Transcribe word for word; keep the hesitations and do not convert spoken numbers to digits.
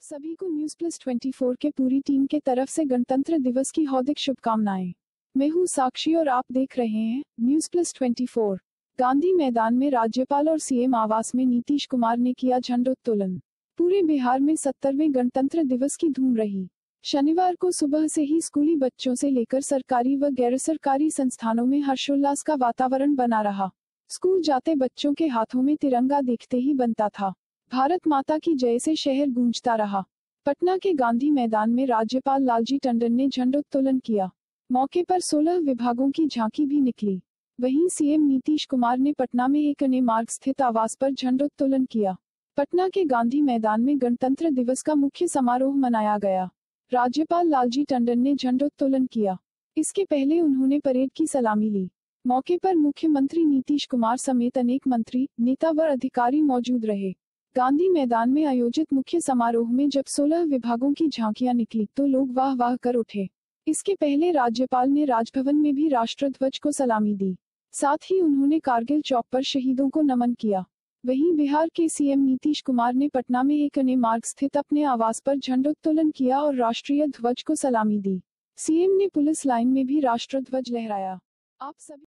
आप सभी को न्यूज प्लस चौबीस के पूरी टीम के तरफ से गणतंत्र दिवस की हार्दिक शुभकामनाएं। मैं हूं साक्षी और आप देख रहे हैं न्यूज प्लस चौबीस। गांधी मैदान में राज्यपाल और सीएम आवास में नीतीश कुमार ने किया झंडोत्तोलन। पूरे बिहार में सत्तरवें गणतंत्र दिवस की धूम रही। शनिवार को सुबह से ही स्कूली बच्चों से लेकर सरकारी व गैर सरकारी संस्थानों में हर्षोल्लास का वातावरण बना रहा। स्कूल जाते बच्चों के हाथों में तिरंगा देखते ही बनता था। भारत माता की जय से शहर गूंजता रहा। पटना के गांधी मैदान में राज्यपाल लालजी टंडन ने झंडोत्तोलन किया। मौके पर सोलह विभागों की झांकी भी निकली। वहीं सीएम नीतीश कुमार ने पटना में एक अन्य मार्ग स्थित आवास पर झंडोत्तोलन किया। पटना के गांधी मैदान में गणतंत्र दिवस का मुख्य समारोह मनाया गया। राज्यपाल लालजी टंडन ने झंडोत्तोलन किया। इसके पहले उन्होंने परेड की सलामी ली। मौके पर मुख्यमंत्री नीतीश कुमार समेत अनेक मंत्री, नेता व अधिकारी मौजूद रहे। गांधी मैदान में आयोजित मुख्य समारोह में जब सोलह विभागों की झांकियां निकली तो लोग वाह वाह कर उठे। इसके पहले राज्यपाल ने राजभवन में भी राष्ट्रध्वज को सलामी दी। साथ ही उन्होंने कारगिल चौक पर शहीदों को नमन किया। वहीं बिहार के सीएम नीतीश कुमार ने पटना में एक अन्य मार्ग स्थित अपने आवास पर झंडोत्तोलन किया और राष्ट्रीय ध्वज को सलामी दी। सीएम ने पुलिस लाइन में भी राष्ट्रध्वज लहराया। आप सभी